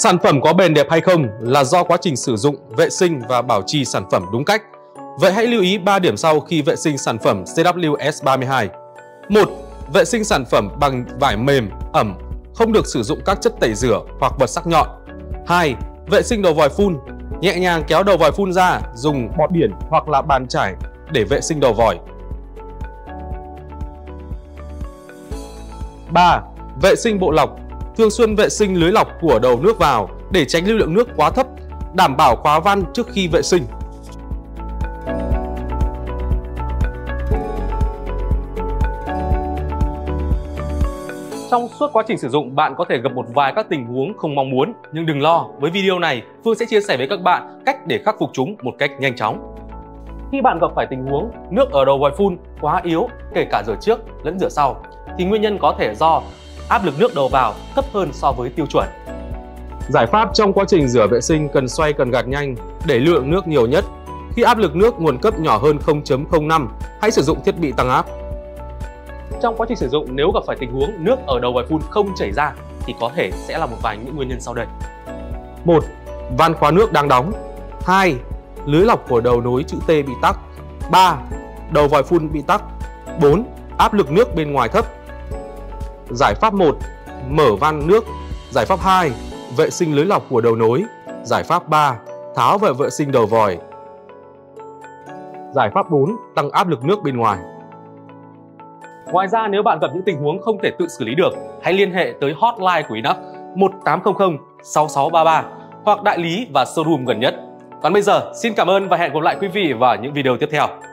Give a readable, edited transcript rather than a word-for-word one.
Sản phẩm có bền đẹp hay không là do quá trình sử dụng, vệ sinh và bảo trì sản phẩm đúng cách. Vậy hãy lưu ý 3 điểm sau khi vệ sinh sản phẩm CW-S32. 1. Vệ sinh sản phẩm bằng vải mềm, ẩm, không được sử dụng các chất tẩy rửa hoặc vật sắc nhọn. 2. Vệ sinh đầu vòi phun, nhẹ nhàng kéo đầu vòi phun ra, dùng bọt biển hoặc là bàn chải để vệ sinh đầu vòi. 3. Vệ sinh bộ lọc, thường xuyên vệ sinh lưới lọc của đầu nước vào để tránh lưu lượng nước quá thấp, đảm bảo khóa van trước khi vệ sinh. Trong suốt quá trình sử dụng, bạn có thể gặp một vài các tình huống không mong muốn. Nhưng đừng lo, với video này, Phương sẽ chia sẻ với các bạn cách để khắc phục chúng một cách nhanh chóng. Khi bạn gặp phải tình huống nước ở đầu vòi phun quá yếu, kể cả rửa trước lẫn rửa sau, thì nguyên nhân có thể do áp lực nước đầu vào thấp hơn so với tiêu chuẩn. Giải pháp trong quá trình rửa vệ sinh cần xoay cần gạt nhanh để lưu lượng nước nhiều nhất. Khi áp lực nước nguồn cấp nhỏ hơn 0,05, hãy sử dụng thiết bị tăng áp. Trong quá trình sử dụng, nếu gặp phải tình huống nước ở đầu vòi phun không chảy ra thì có thể sẽ là một vài những nguyên nhân sau đây. 1. Van khóa nước đang đóng. 2. Lưới lọc của đầu nối chữ T bị tắc. 3. Đầu vòi phun bị tắc. 4. Áp lực nước bên ngoài thấp. Giải pháp 1. Mở van nước. Giải pháp 2. Vệ sinh lưới lọc của đầu nối. Giải pháp 3. Tháo và vệ sinh đầu vòi. Giải pháp 4. Tăng áp lực nước bên ngoài. Ngoài ra, nếu bạn gặp những tình huống không thể tự xử lý được, hãy liên hệ tới hotline của Inax 1800 6633 hoặc đại lý và showroom gần nhất. Còn bây giờ, xin cảm ơn và hẹn gặp lại quý vị vào những video tiếp theo.